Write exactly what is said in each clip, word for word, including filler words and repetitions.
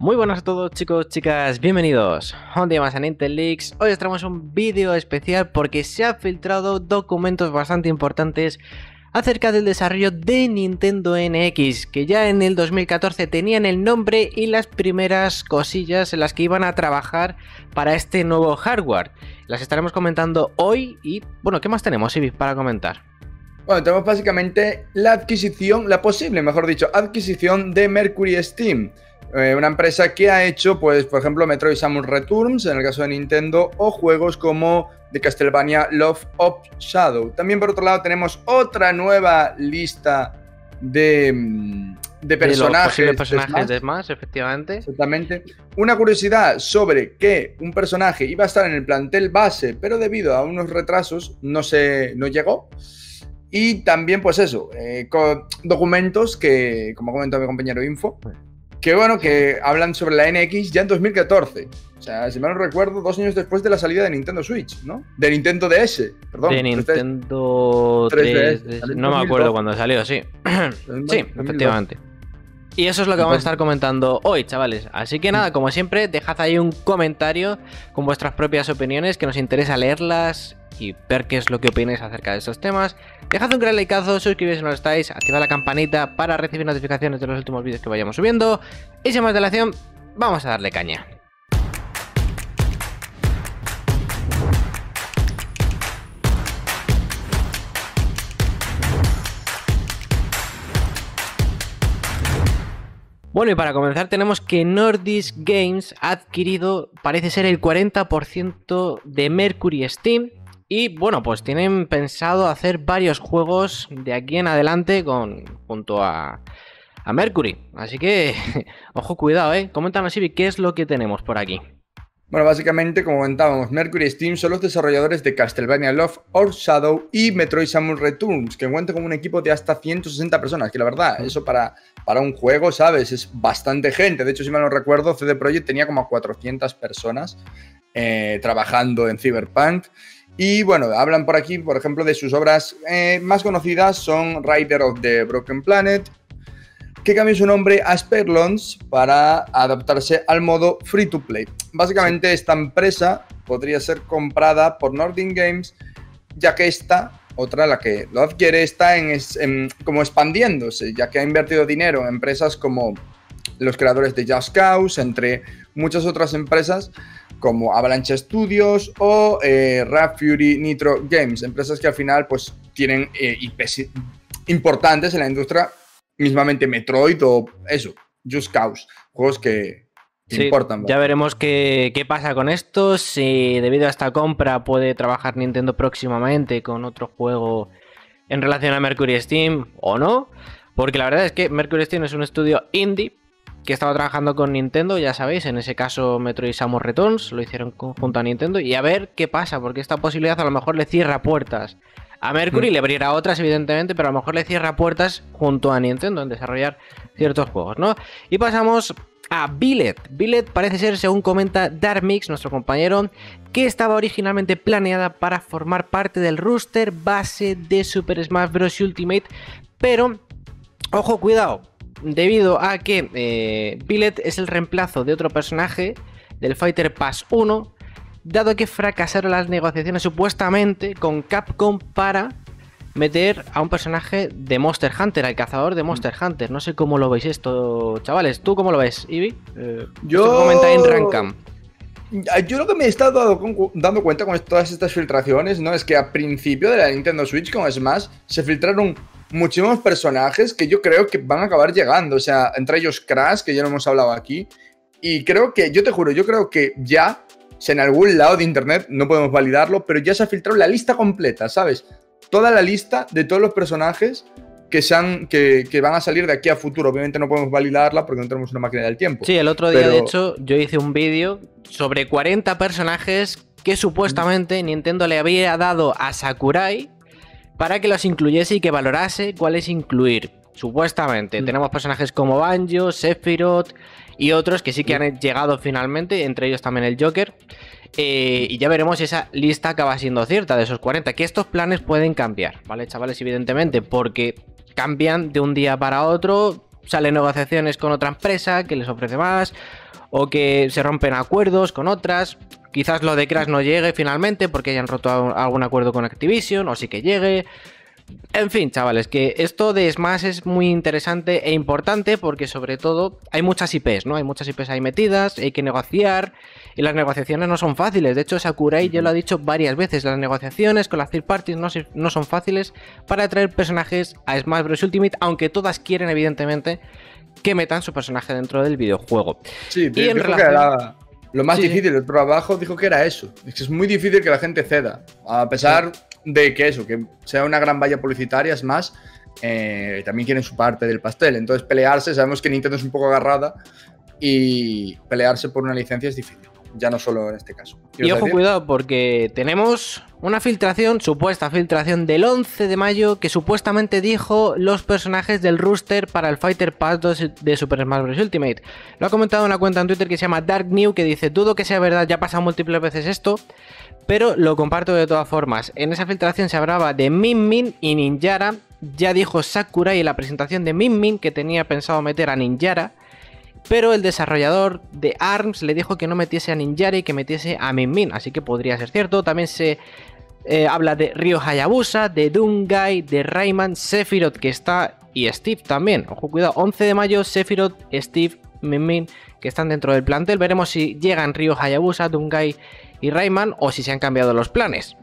Muy buenas a todos, chicos, chicas, bienvenidos un día más a Nintenleaks. Hoy os traemos un vídeo especial porque se han filtrado documentos bastante importantes acerca del desarrollo de Nintendo N X, que ya en el dos mil catorce tenían el nombre y las primeras cosillas en las que iban a trabajar para este nuevo hardware. Las estaremos comentando hoy y, bueno, ¿qué más tenemos, Ibi, para comentar? Bueno, tenemos básicamente la adquisición, la posible, mejor dicho, adquisición de Mercury Steam. Una empresa que ha hecho, pues, por ejemplo, Metroid Samus Returns, en el caso de Nintendo, o juegos como The Castlevania: Love of Shadow. También, por otro lado, tenemos otra nueva lista de, de personajes. De los personajes de Smash, Smash, efectivamente. Exactamente. Una curiosidad sobre que un personaje iba a estar en el plantel base, pero debido a unos retrasos no, se, no llegó. Y también, pues eso, eh, con documentos que, como comentó mi compañero Info, que bueno, que hablan sobre la N X ya en dos mil catorce. O sea, si mal no recuerdo, dos años después de la salida de Nintendo Switch, ¿no? De Nintendo D S, perdón. De Nintendo tres D S. No me acuerdo cuándo salió, sí. Sí, efectivamente. Y eso es lo que vamos a estar comentando hoy, chavales. Así que nada, como siempre, dejad ahí un comentario con vuestras propias opiniones, que nos interesa leerlas y ver qué es lo que opináis acerca de estos temas. Dejad un gran likeazo, suscribíos si no lo estáis, activad la campanita para recibir notificaciones de los últimos vídeos que vayamos subiendo. Y sin más dilación, vamos a darle caña. Bueno, y para comenzar tenemos que Nordisk Games ha adquirido, parece ser, el cuarenta por ciento de Mercury Steam. Y bueno, pues tienen pensado hacer varios juegos de aquí en adelante con, junto a, a Mercury. Así que, ojo, cuidado, ¿eh? Coméntanos, Ibi, ¿qué es lo que tenemos por aquí? Bueno, básicamente, como comentábamos, Mercury Steam son los desarrolladores de Castlevania Love of Shadow y Metroid Samus Returns, que cuentan con un equipo de hasta ciento sesenta personas, que la verdad, eso para, para un juego, ¿sabes? Es bastante gente. De hecho, si mal no recuerdo, C D Projekt tenía como cuatrocientas personas eh, trabajando en Cyberpunk. Y bueno, hablan por aquí, por ejemplo, de sus obras eh, más conocidas son Riders of the Broken Planet, que cambió su nombre a Sperlons para adaptarse al modo free to play. Básicamente esta empresa podría ser comprada por Nordic Games, ya que esta, otra la que lo adquiere, está en, en, como expandiéndose, ya que ha invertido dinero en empresas como los creadores de Just Cause, entre muchas otras empresas como Avalanche Studios o eh, Rap Fury Nitro Games, empresas que al final pues tienen eh, I Ps importantes en la industria, mismamente Metroid o eso, Just Cause, juegos que sí, importan. Ya veremos qué, qué pasa con esto, si debido a esta compra puede trabajar Nintendo próximamente con otro juego en relación a Mercury Steam o no, porque la verdad es que Mercury Steam es un estudio indie que estaba trabajando con Nintendo, ya sabéis, en ese caso Metroid Samus Returns, lo hicieron junto a Nintendo, y a ver qué pasa, porque esta posibilidad a lo mejor le cierra puertas a Mercury, mm. le abrirá otras evidentemente, pero a lo mejor le cierra puertas junto a Nintendo en desarrollar ciertos juegos, ¿no? Y pasamos a Billet. Billet parece ser, según comenta Darmix, nuestro compañero, que estaba originalmente planeada para formar parte del roster base de Super Smash Bros. Ultimate, pero, ojo, cuidado, debido a que eh, Billet es el reemplazo de otro personaje del Fighter Pass uno, dado que fracasaron las negociaciones supuestamente con Capcom para meter a un personaje de Monster Hunter, al cazador de Monster Hunter. No sé cómo lo veis esto, chavales. ¿Tú cómo lo ves, Ibi? Eh, Yo... comenta en Rankam. Yo lo que me he estado dando, dando cuenta con todas estas filtraciones, ¿no? Es que a principio de la Nintendo Switch con Smash se filtraron muchísimos personajes que yo creo que van a acabar llegando. O sea, entre ellos Crash, que ya lo hemos hablado aquí. Y creo que, yo te juro, yo creo que ya, si en algún lado de internet, no podemos validarlo, pero ya se ha filtrado la lista completa, ¿sabes? Toda la lista de todos los personajes que, sean, que, que van a salir de aquí a futuro. Obviamente no podemos validarla porque no tenemos una máquina del tiempo. Sí, el otro día, pero... de hecho, yo hice un vídeo sobre cuarenta personajes que supuestamente Nintendo le había dado a Sakurai para que los incluyese y que valorase cuáles incluir. Supuestamente, mm. tenemos personajes como Banjo, Sephiroth y otros que sí que mm. han llegado finalmente, entre ellos también el Joker. Eh, y ya veremos si esa lista acaba siendo cierta de esos cuarenta, que estos planes pueden cambiar, ¿vale, chavales? Evidentemente, porque cambian de un día para otro, salen negociaciones con otra empresa que les ofrece más, o que se rompen acuerdos con otras. Quizás lo de Crash no llegue finalmente porque hayan roto algún acuerdo con Activision, o sí que llegue. En fin, chavales, que esto de Smash es muy interesante e importante porque sobre todo hay muchas I Pes, ¿no? Hay muchas I Pes ahí metidas, hay que negociar y las negociaciones no son fáciles. De hecho, Sakurai ya lo ha dicho varias veces, las negociaciones con las third parties no, no son fáciles para atraer personajes a Smash Bros. Ultimate, aunque todas quieren evidentemente que metan su personaje dentro del videojuego. Sí, pero y en relación... la... lo más sí. difícil del trabajo dijo que era eso. Es muy difícil que la gente ceda, a pesar... Sí. De que eso, que sea una gran valla publicitaria, es más, eh, también quieren su parte del pastel. Entonces, pelearse, sabemos que Nintendo es un poco agarrada y pelearse por una licencia es difícil, ya no solo en este caso. Y ojo, cuidado, porque tenemos una filtración, supuesta filtración del once de mayo, que supuestamente dijo los personajes del roster para el Fighter Pass dos de Super Smash Bros. Ultimate. Lo ha comentado una cuenta en Twitter que se llama Dark New, que dice: dudo que sea verdad, ya ha pasado múltiples veces esto, pero lo comparto de todas formas. En esa filtración se hablaba de Min Min y Ninjara. Ya dijo Sakurai en la presentación de Min Min que tenía pensado meter a Ninjara, pero el desarrollador de ARMS le dijo que no metiese a Ninjara y que metiese a Min Min, así que podría ser cierto. También se eh, habla de Ryu Hayabusa, de Doom Guy, de Rayman, Sephiroth que está, y Steve también. Ojo, cuidado, once de mayo, Sephiroth, Steve, Min Min, que están dentro del plantel. Veremos si llegan Ryu Hayabusa, Dungai y Rayman, o si se han cambiado los planes.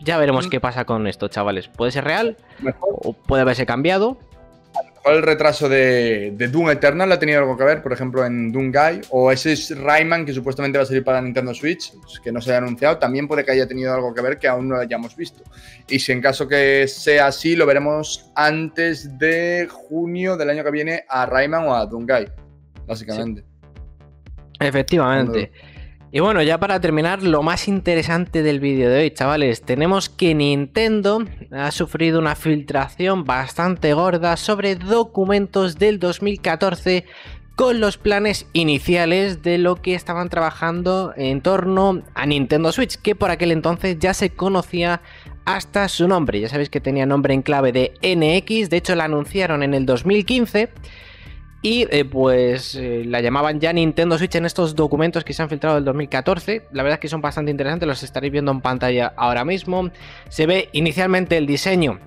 Ya veremos mm. qué pasa con esto, chavales. Puede ser real, mejor, o puede haberse cambiado. A lo mejor el retraso de, de Doom Eternal ha tenido algo que ver, por ejemplo, en Dungai, o ese es Rayman que supuestamente va a salir para Nintendo Switch, que no se haya anunciado, también puede que haya tenido algo que ver que aún no lo hayamos visto. Y si en caso que sea así, lo veremos antes de junio del año que viene a Rayman o a Dungai, básicamente. Sí. Efectivamente. Cuando... Y bueno, ya para terminar, lo más interesante del vídeo de hoy, chavales, tenemos que Nintendo ha sufrido una filtración bastante gorda sobre documentos del dos mil catorce con los planes iniciales de lo que estaban trabajando en torno a Nintendo Switch, que por aquel entonces ya se conocía hasta su nombre. Ya sabéis que tenía nombre en clave de N X, de hecho la anunciaron en el dos mil quince... Y eh, pues eh, la llamaban ya Nintendo Switch en estos documentos que se han filtrado del dos mil catorce. La verdad es que son bastante interesantes, los estaréis viendo en pantalla ahora mismo. Se ve inicialmente el diseño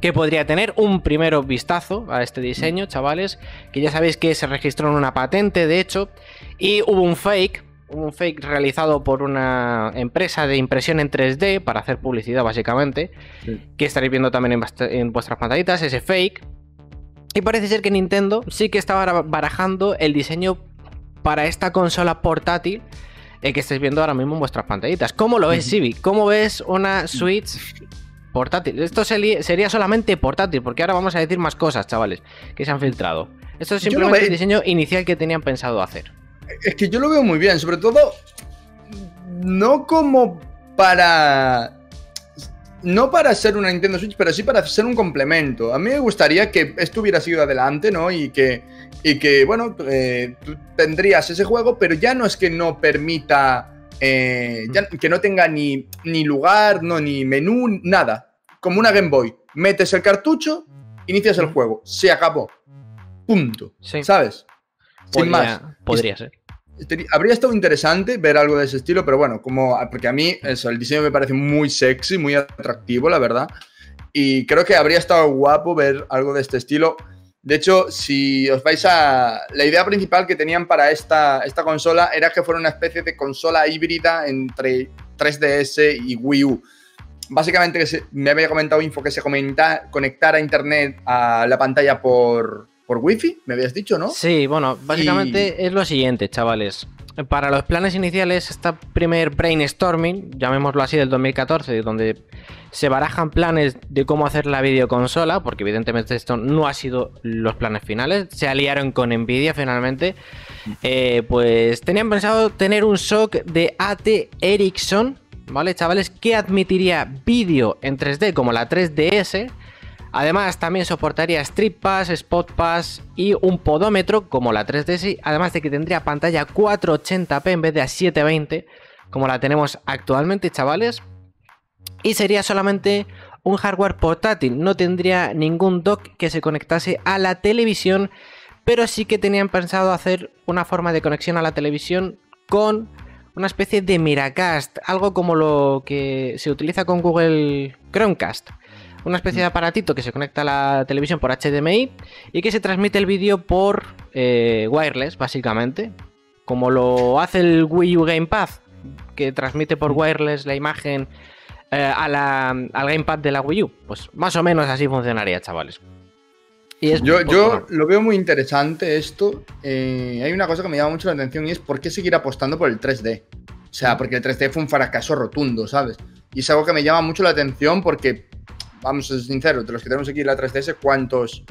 que podría tener, un primero vistazo a este diseño, chavales, que ya sabéis que se registró en una patente, de hecho, y hubo un fake, un fake realizado por una empresa de impresión en tres D para hacer publicidad básicamente, sí, que estaréis viendo también en, en vuestras pantallitas, ese fake. Y parece ser que Nintendo sí que estaba barajando el diseño para esta consola portátil eh, que estáis viendo ahora mismo en vuestras pantallitas. ¿Cómo lo ves, Sibi? ¿Cómo ves una Switch portátil? Esto sería solamente portátil, porque ahora vamos a decir más cosas, chavales, que se han filtrado. Esto es simplemente el diseño inicial que tenían pensado hacer. Es que yo lo veo muy bien, sobre todo no como para... no para ser una Nintendo Switch, pero sí para ser un complemento. A mí me gustaría que esto hubiera sido adelante, ¿no? Y que, y que bueno, eh, tú tendrías ese juego, pero ya no es que no permita, eh, ya, que no tenga ni, ni lugar, no, ni menú, nada. Como una Game Boy. Metes el cartucho, inicias el juego, se acabó. Punto. Sí. ¿Sabes? Podría, sin más. Podría ser. Habría estado interesante ver algo de ese estilo, pero bueno, como porque a mí eso, el diseño me parece muy sexy, muy atractivo, la verdad, y creo que habría estado guapo ver algo de este estilo. De hecho, si os vais a... la idea principal que tenían para esta, esta consola era que fuera una especie de consola híbrida entre tres D S y Wii U. Básicamente me había comentado Info que se comenta, conectara a internet a la pantalla por... por wifi, me habías dicho, ¿no? Sí, bueno, básicamente y... es lo siguiente, chavales. Para los planes iniciales, este primer brainstorming, llamémoslo así, del dos mil catorce, donde se barajan planes de cómo hacer la videoconsola, porque evidentemente esto no ha sido los planes finales, se aliaron con Nvidia finalmente, eh, pues tenían pensado tener un S O C de A T Ericsson, ¿vale, chavales? Que admitiría vídeo en tres D como la tres D S, Además, también soportaría Strip Pass, Spot Pass y un podómetro como la tres D S, además de que tendría pantalla cuatro ochenta p en vez de a siete veinte como la tenemos actualmente, chavales. Y sería solamente un hardware portátil, no tendría ningún dock que se conectase a la televisión pero sí que tenían pensado hacer una forma de conexión a la televisión con una especie de Miracast, algo como lo que se utiliza con Google Chromecast. Una especie de aparatito que se conecta a la televisión por H D M I y que se transmite el vídeo por eh, wireless, básicamente. Como lo hace el Wii U Gamepad, que transmite por wireless la imagen eh, a la, al Gamepad de la Wii U. Pues más o menos así funcionaría, chavales. Y es yo yo lo veo muy interesante esto. Eh, hay una cosa que me llama mucho la atención y es por qué seguir apostando por el tres D. O sea, porque el tres D fue un fracaso rotundo, ¿sabes? Y es algo que me llama mucho la atención porque, vamos a ser sinceros, de los que tenemos aquí la tres D S, ¿cuántos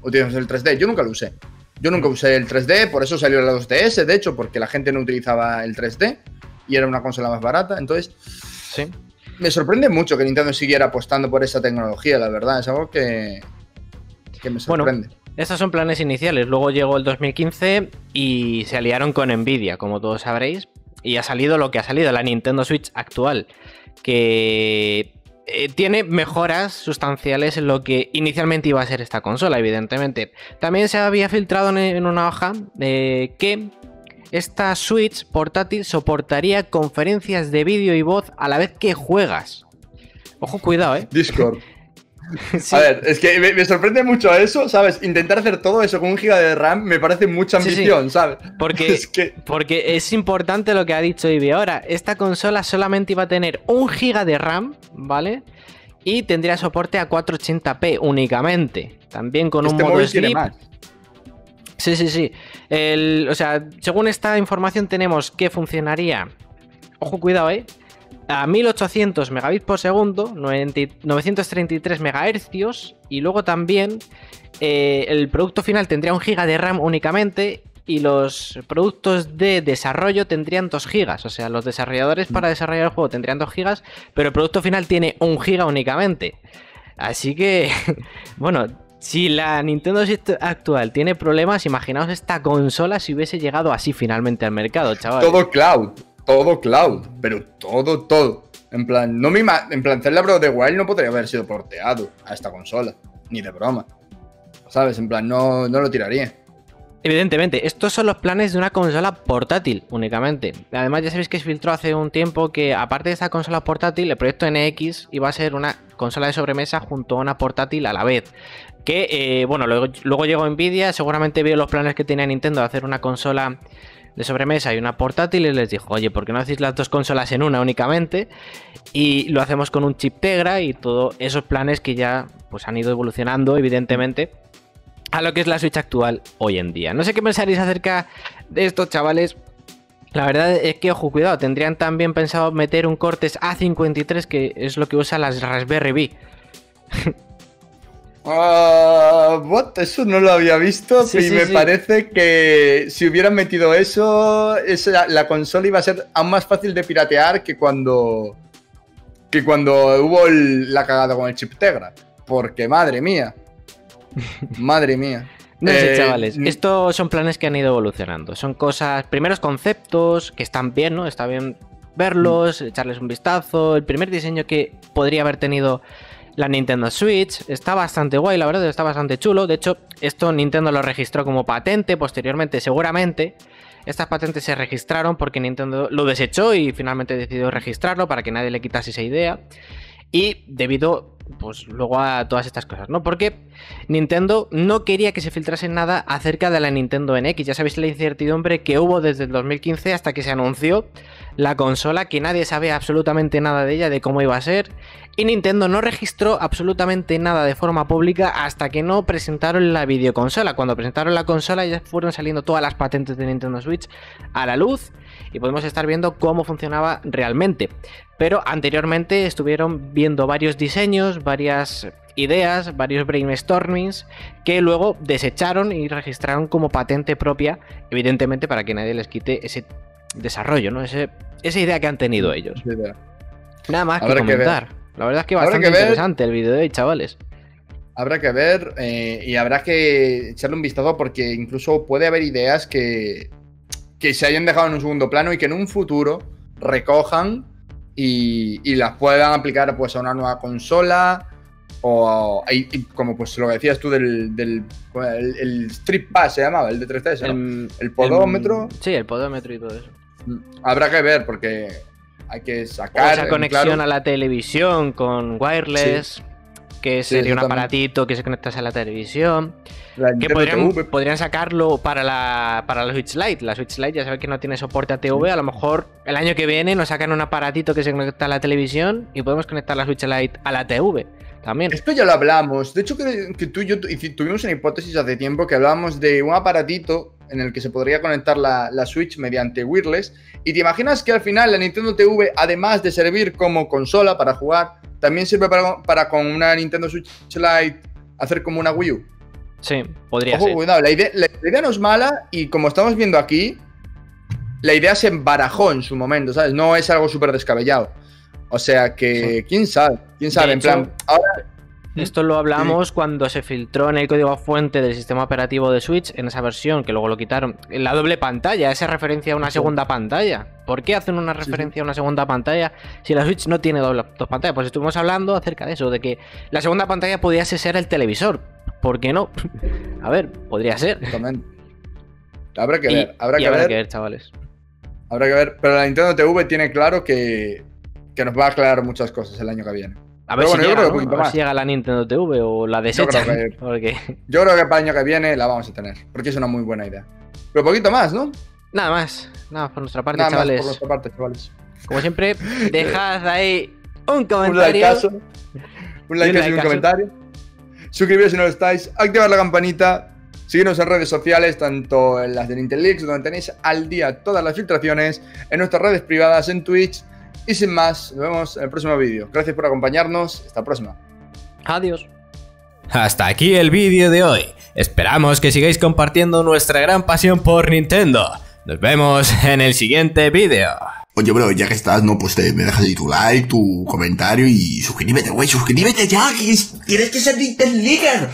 utilizamos el tres D? Yo nunca lo usé. Yo nunca usé el tres D, por eso salió la dos D S, de hecho, porque la gente no utilizaba el tres D y era una consola más barata. Entonces, sí, me sorprende mucho que Nintendo siguiera apostando por esa tecnología, la verdad. Es algo que... que me sorprende. Bueno, estos son planes iniciales. Luego llegó el dos mil quince y se aliaron con Nvidia, como todos sabréis, y ha salido lo que ha salido, la Nintendo Switch actual, que tiene mejoras sustanciales en lo que inicialmente iba a ser esta consola, evidentemente. También se había filtrado en una hoja eh, que esta Switch portátil soportaría conferencias de vídeo y voz a la vez que juegas. Ojo, cuidado, ¿eh? Discord. Sí. A ver, es que me, me sorprende mucho eso, ¿sabes? Intentar hacer todo eso con un giga de RAM me parece mucha ambición, sí, sí. ¿sabes? Porque es, que... porque es importante lo que ha dicho Ibi ahora. Esta consola solamente iba a tener un giga de RAM, ¿vale? Y tendría soporte a cuatrocientos ochenta p únicamente. También con este un modo sleep. Sí, sí, sí. El, o sea, según esta información tenemos que funcionaría... Ojo, cuidado, ¿eh? A mil ochocientos megabits por segundo, novecientos treinta y tres megahercios, y luego también eh, el producto final tendría un giga de RAM únicamente y los productos de desarrollo tendrían dos gigas, o sea, los desarrolladores para desarrollar el juego tendrían dos gigas, pero el producto final tiene un giga únicamente. Así que, bueno, si la Nintendo Switch actual tiene problemas, imaginaos esta consola si hubiese llegado así finalmente al mercado, chavales. Todo cloud. Todo cloud, pero todo, todo. En plan, no me en plan, Zelda Breath of the Wild no podría haber sido porteado a esta consola, ni de broma. ¿Sabes? En plan, no, no lo tiraría. Evidentemente, estos son los planes de una consola portátil únicamente. Además, ya sabéis que se filtró hace un tiempo que, aparte de esta consola portátil, el proyecto N X iba a ser una consola de sobremesa junto a una portátil a la vez. Que, eh, bueno, luego, luego llegó Nvidia, seguramente vio los planes que tenía Nintendo de hacer una consola de sobremesa y una portátil y les dijo, oye, ¿por qué no hacéis las dos consolas en una únicamente? Y lo hacemos con un chip Tegra y todos esos planes que ya pues, han ido evolucionando, evidentemente, a lo que es la Switch actual hoy en día. No sé qué pensaréis acerca de estos, chavales. La verdad es que, ojo, cuidado, tendrían también pensado meter un Cortex A cincuenta y tres, que es lo que usan las Raspberry Pi. Uh, what? Eso no lo había visto sí, y sí, me sí. parece que si hubieran metido eso, esa, la consola iba a ser aún más fácil de piratear que cuando que cuando hubo el, la cagada con el chip Tegra, porque madre mía, madre mía. No sé, eh, chavales, estos son planes que han ido evolucionando, son cosas, primeros conceptos que están bien, ¿no? Está bien verlos, echarles un vistazo. El primer diseño que podría haber tenido la Nintendo Switch está bastante guay, la verdad, está bastante chulo. De hecho, esto Nintendo lo registró como patente posteriormente, seguramente. Estas patentes se registraron porque Nintendo lo desechó y finalmente decidió registrarlo para que nadie le quitase esa idea. Y debido, pues, luego a todas estas cosas, ¿no? Porque Nintendo no quería que se filtrase nada acerca de la Nintendo N X. Ya sabéis la incertidumbre que hubo desde el dos mil quince hasta que se anunció la consola, que nadie sabía absolutamente nada de ella, de cómo iba a ser. Y Nintendo no registró absolutamente nada de forma pública hasta que no presentaron la videoconsola. Cuando presentaron la consola ya fueron saliendo todas las patentes de Nintendo Switch a la luz y podemos estar viendo cómo funcionaba realmente. Pero anteriormente estuvieron viendo varios diseños, varias ideas, varios brainstormings que luego desecharon y registraron como patente propia, evidentemente para que nadie les quite ese desarrollo, ¿no? Ese, esa idea que han tenido ellos. Nada más que comentar. La verdad es que bastante interesante el vídeo de hoy, chavales. Habrá que ver eh, y habrá que echarle un vistazo porque incluso puede haber ideas que, que se hayan dejado en un segundo plano y que en un futuro recojan y, y las puedan aplicar pues, a una nueva consola O hay, como pues lo que decías tú del, del el, el Strip Pass se llamaba, el de tres D S, ¿no? El, el podómetro. El, sí, el podómetro y todo eso. Habrá que ver, porque hay que sacar... Esa conexión claro. a la televisión con wireless, sí. que sería sí, un aparatito que se conectase a la televisión. La que podrían, podrían sacarlo para la, para la Switch Lite. La Switch Lite ya sabes que no tiene soporte a T V, sí. a lo mejor el año que viene nos sacan un aparatito que se conecta a la televisión y podemos conectar la Switch Lite a la T V. También. Esto ya lo hablamos. De hecho, que, que tú y yo tuvimos una hipótesis hace tiempo que hablábamos de un aparatito en el que se podría conectar la, la Switch mediante wireless. Y te imaginas que al final la Nintendo T V, además de servir como consola para jugar, también sirve para, para con una Nintendo Switch Lite hacer como una Wii U. Sí, podría Ojo, ser. Cuidado, la idea, la idea no es mala y como estamos viendo aquí, la idea se embarajó en su momento, ¿sabes? No es algo súper descabellado. O sea que, quién sabe, quién sabe, en plan... Ahora... Esto lo hablamos sí. cuando se filtró en el código fuente del sistema operativo de Switch, en esa versión, que luego lo quitaron, la doble pantalla, esa referencia a una segunda pantalla. ¿Por qué hacen una referencia sí. a una segunda pantalla si la Switch no tiene doble, dos pantallas? Pues estuvimos hablando acerca de eso, de que la segunda pantalla podía ser el televisor. ¿Por qué no? A ver, podría ser. Habrá que ver, y, habrá, que, habrá ver. que ver, chavales. Habrá que ver, pero la Nintendo T V tiene claro que... que nos va a aclarar muchas cosas el año que viene. A ver, bueno, si, llega, ¿no? a ver si llega la Nintendo T V o la desechan. Yo creo, que, porque... yo creo que para el año que viene la vamos a tener, porque es una muy buena idea. Pero poquito más, ¿no? Nada más, nada más por nuestra parte, nada chavales. Más por nuestra parte, chavales. Como siempre, dejad ahí un comentario. Un like, un like, y un, like y un comentario. Suscribiros si no lo estáis, activad la campanita. Síguenos en redes sociales, tanto en las de Nintenleaks, donde tenéis al día todas las filtraciones, en nuestras redes privadas, en Twitch... Y sin más, nos vemos en el próximo vídeo. Gracias por acompañarnos. Hasta la próxima. Adiós. Hasta aquí el vídeo de hoy. Esperamos que sigáis compartiendo nuestra gran pasión por Nintendo. Nos vemos en el siguiente vídeo. Oye, bro, ya que estás, no, pues te, me dejas ahí tu like, tu comentario y suscríbete, güey. Suscríbete ya, que es, tienes que ser Nintenleaker.